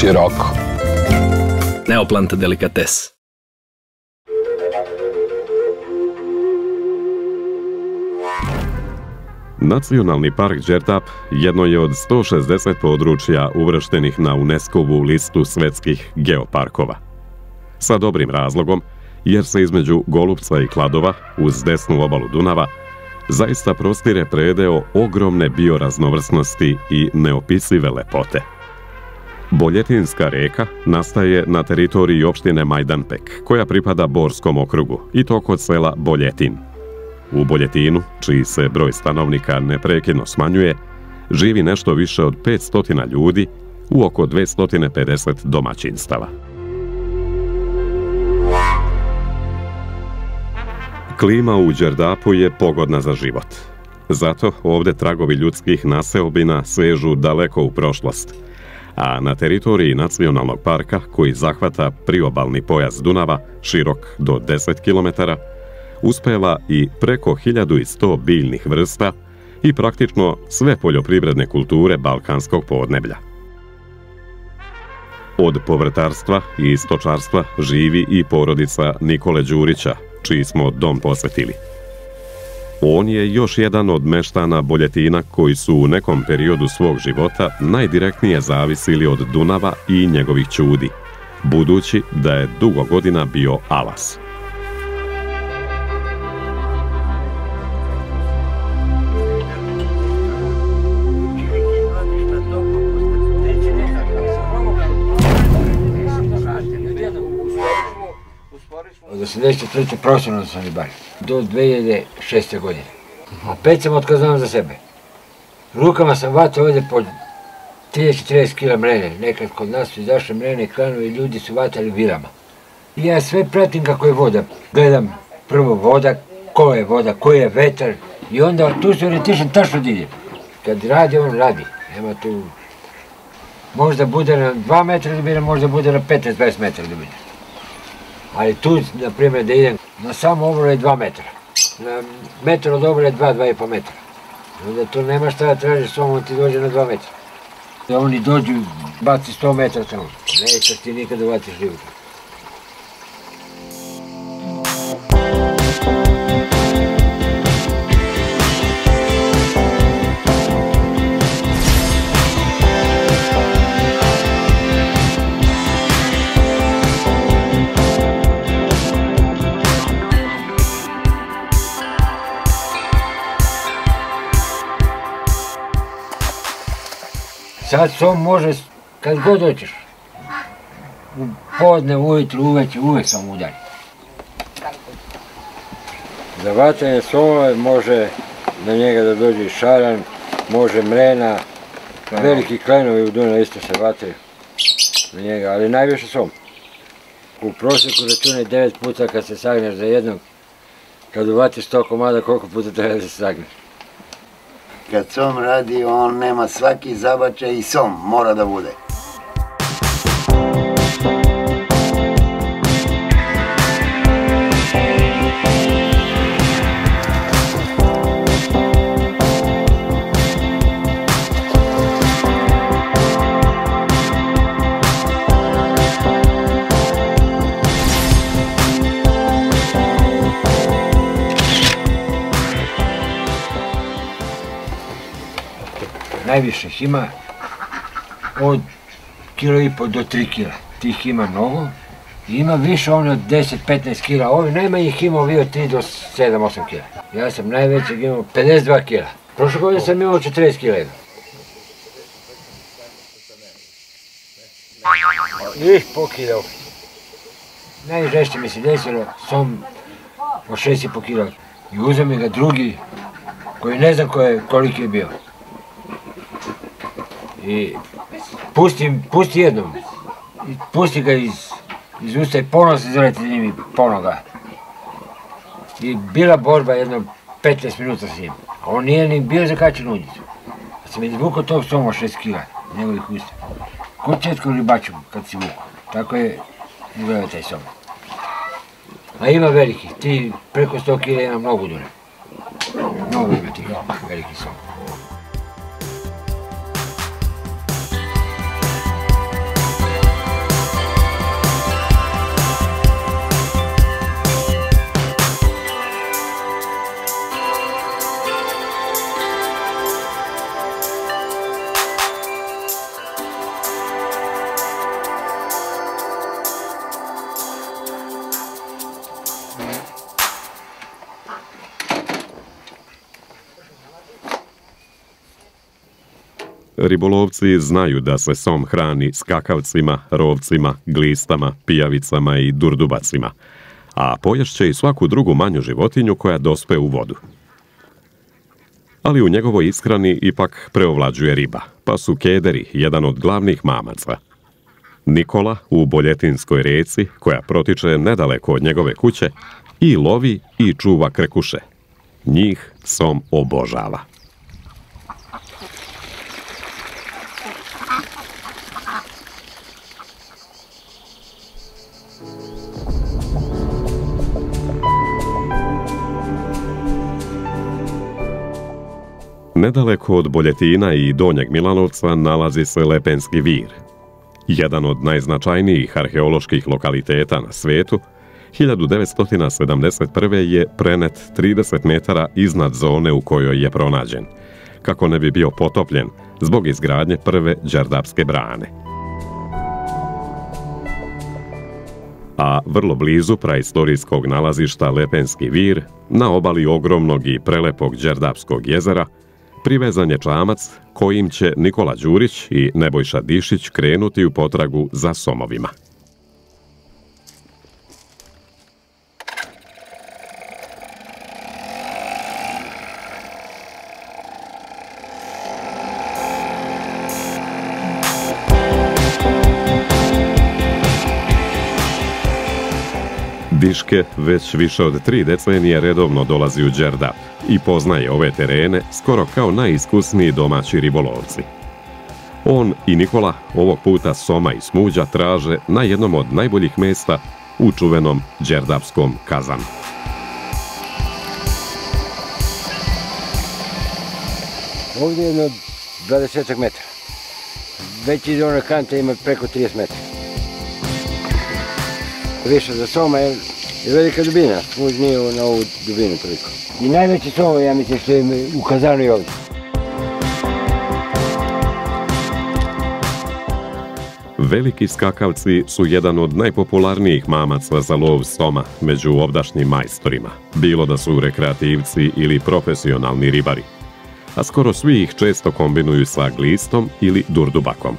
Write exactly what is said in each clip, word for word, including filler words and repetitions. široko. Neoplanta delikates. Nacionalni park Đerdap jedno je od sto šezdeset područja uvrštenih na UNESCO-vu listu svetskih geoparkova. Sa dobrim razlogom, jer se između Golupca i Kladova, uz desnu obalu Dunava, zaista prostire predeo ogromne bioraznovrsnosti i neopisive lepote. Boljetinska reka nastaje na teritoriji opštine Majdanpek, koja pripada Borskom okrugu, i to kod sela Boljetin. U Boljetinu, čiji se broj stanovnika neprekidno smanjuje, živi nešto više od petsto ljudi u oko dvesta pedeset domaćinstava. Klima u Đerdapu je pogodna za život. Zato ovdje tragovi ljudskih naseobina sežu daleko u prošlost, a na teritoriji nacionalnog parka, koji zahvata priobalni pojas Dunava, širok do deset kilometara, uspeva i preko hiljadu sto biljnih vrsta i praktično sve poljoprivredne kulture balkanskog podneblja. Od povrtarstva i stočarstva živi i porodica Nikole Đurića, čiji smo dom posvetili. On je još jedan od meštana Boljetina koji su u nekom periodu svog života najdirektnije zavisili od Dunava i njegovih ćudi, budući da je dugo godina bio alas. Od sedamnaeste treće profesionalno sam ribar, do dve hiljade šeste. godine. Opet sam otkazan za sebe. Rukama sam vatao ovdje po trideset četrdeset kila mrene. Nekad kod nas su izašle mrene, klanovi, ljudi su vatali virama. I ja sve pratim kako je voda. Gledam prvo voda, koja je voda, koji je vetar. I onda tu se orientišem tačno diljem. Kad radi, on radi. Evo tu, možda bude na dva metra dubina, možda bude na petnaest dvadeset metra dubina. Ali tu, na primjer, da idem na samo obalu je dva metra. Na metar od obalu je dva, dva i po metra. Onda tu nema šta da tražiš, samo ti dođe na dva metra. Da oni dođu, baci sto metra tamo. Nećeš ti nikada batiš ribu. Sad som može, kad god doćeš, u podne, ujutru, uveče, uvek sam udaljen. Za vatanje sova može na njega da dođe šaran, može mrena, veliki klenovi u Dunavu isto se vataju na njega, ali najviše som. U prosjeku računaj devet puta kad se sagneš za jednog, kad uvatiš sto komada, koliko puta treba da se sagneš. Kad som radi, on nema svaki zabačaj i som mora da bude. Najviše ih ima od kilo i po do tri kila. Tih ima mnogo. Ima više ovdje od deset do petnaest kila. Ovi najmanje ih ima ovi od tri do sedam do osam kila. Ja sam najvećeg imao pedeset dva kila. Prošle godine sam imao četrdeset kila jedno. Ih, pokidao. Najžešće mi se desilo, sam po šest i po kila. I uzeo mi ga drugi, koji ne znam koliki je bio. I pusti jednom, pusti ga iz usta i ponovno se zaleti s njim i ponovno ga. I bila borba jedno petnaest minuta s njim, a on nije ni bio zakačen u njicu. Kad sam izvukao tog soma šest kila, njegovih usta, kod četko ribaču kad si vukao, tako je izgledao taj soma. A ima velikih, ti preko sto kila ima mnogo dure. Mnogo ima tih velikih soma. Ribolovci znaju da se som hrani skakavcima, rovcima, glistama, pijavicama i durdubacima, a poješće i svaku drugu manju životinju koja dospe u vodu. Ali u njegovoj ishrani ipak preovlađuje riba, pa su kederi jedan od glavnih mamaca. Nikola u Boljetinskoj reci, koja protiče nedaleko od njegove kuće, i lovi i čuva krkuše. Njih som obožava. Nedaleko od Boljetina i Donjeg Milanovca nalazi se Lepenski vir, jedan od najznačajnijih arheoloških lokaliteta na svijetu. Hiljadu devetsto sedamdeset prve. je prenet trideset metara iznad zone u kojoj je pronađen, kako ne bi bio potopljen zbog izgradnje prve Đerdapske brane. A vrlo blizu praistorijskog nalazišta Lepenski vir, na obali ogromnog i prelepog Đerdapskog jezera, privezan je čamac kojim će Nikola Đurić i Nebojša Dišić krenuti u potragu za somovima. Diške već više od tri decenije redovno dolazi u Đerdap i poznaje ove terene skoro kao najiskusniji domaći ribolovci. On i Nikola ovog puta soma i smuđa traže na jednom od najboljih mjesta u čuvenom Đerdapskom kazanu. Ovdje je jedno dvadeset metara. Već iz one kante ima preko trideset metara. Više za soma je velika dubina, smuđ nije na ovu dubinu toliko. I najveći soma, ja mislim, što je u kazanu i ovdje. Veliki skakavci su jedan od najpopularnijih mamaca za lov soma među ovdašnjim majstorima, bilo da su rekreativci ili profesionalni ribari, a skoro svi ih često kombinuju sa glistom ili durdubakom.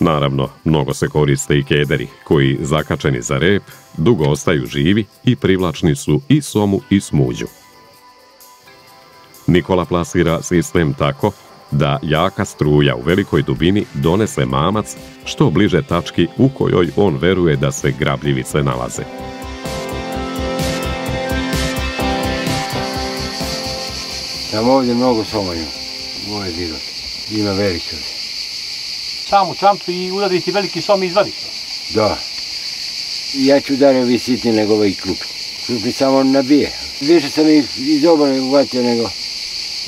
Naravno, mnogo se koriste i kederi, koji, zakačeni za rep, dugo ostaju živi i privlačni su i somu i smuđu. Nikola plasira sistem tako da jaka struja u velikoj dubini donese mamac što bliže tački u kojoj on veruje da se grabljivice nalaze. Tam ovdje mnogo soma ima, moje zidot, ima velike. Sam u čamcu i udariti veliki som i izvadiš to? Da. Ja ću udarim vi sitni nego ovaj klub. Klub mi samo nabije. Više sam iz obale uvatio nego...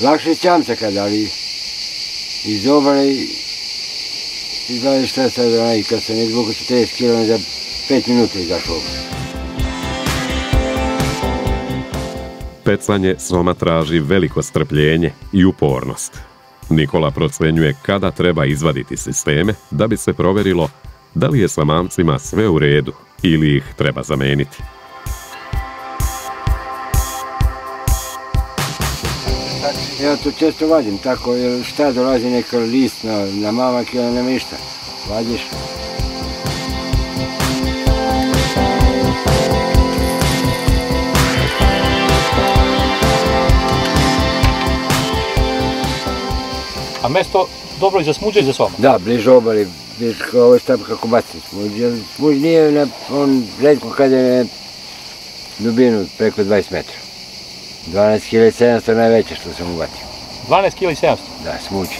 Lakše je čamca kada, ali... Iz obale... Izgledam šta sad onaj, kad sam izvukao četrdeset kilograma za pet minuta izašao obale. Pecanje soma traži veliko strpljenje i upornost. Nikola procenjuje kada treba izvaditi sisteme da bi se proverilo da li je sa mamcima sve u redu ili ih treba zameniti. Ja to često vadim tako, jer šta dolazi neko list na, na mamak ili nema ništa. Vadiš. A mesto dobro i za smuđa i za soma? Da, bliže obali, bliže kao ovo štab kako baci smuđa. Smuđ nije, on redko kad je dubinu preko dvadeset metara. dvanaest hiljada sedamsto najveće što sam uvatio. dvanaest hiljada sedamsto? Da, smuđa.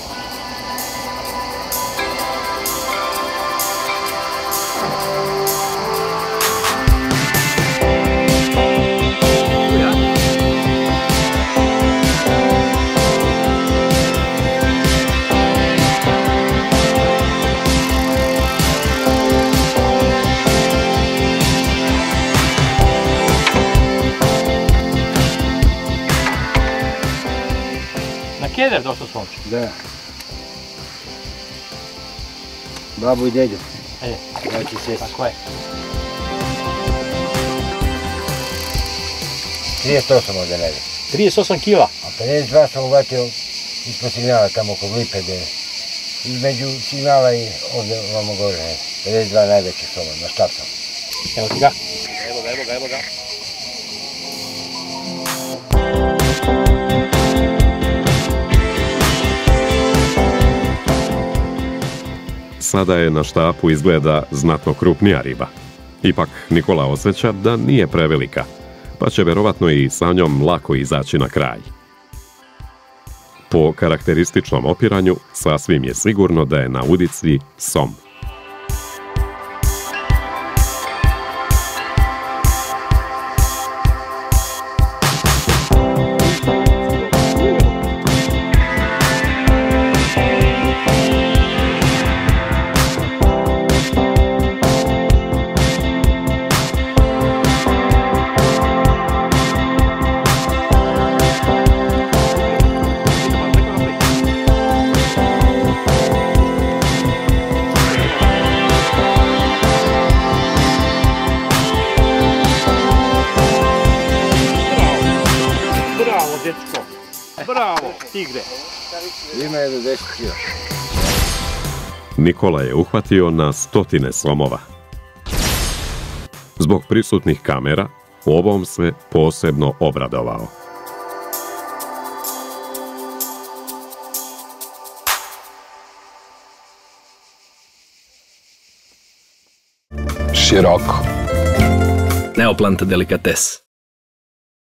Keder došlo slonče? Da. Babu i dedju. E, tako je. trideset osam ovdje ne bi. trideset osam kila? A pedeset dva sam uvatio ispod signala tamo oko Lipe, između Sinala i ovdje imamo Gorane. pedeset dva najveće soba, na štapca. Evo ti ga. Evo ga, evo ga, evo ga. Sada je na štapu izgleda znatno krupnija riba. Ipak Nikola osjeća da nije prevelika, pa će verovatno i sa njom lako izaći na kraj. Po karakterističnom opiranju sasvim je sigurno da je na udici som. Nikola je uhvatio na stotine slomova. Zbog prisutnih kamera, ovom se posebno obradovao. Široko. Neoplanta Delikates.